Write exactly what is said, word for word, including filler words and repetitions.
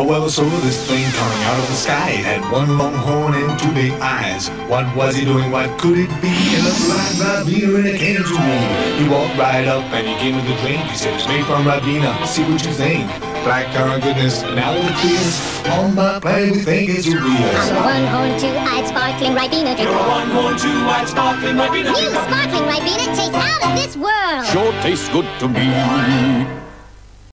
Oh, well, so this thing coming out of the sky, it had one long horn and two big eyes. What was he doing? What could it be? It looked like Ribena, and it came to me. He walked right up and he came to the drink. He said, "It's made from Ribena, see what you think. Blackcurrant goodness, and now it appears on my plate, we think it's real." I'm a one-horn, two-eyed, sparkling Ribena drink. You're a one-horn, two-eyed, sparkling Ribena drink. You sparkling Ribena taste out of this world. Sure tastes good to me.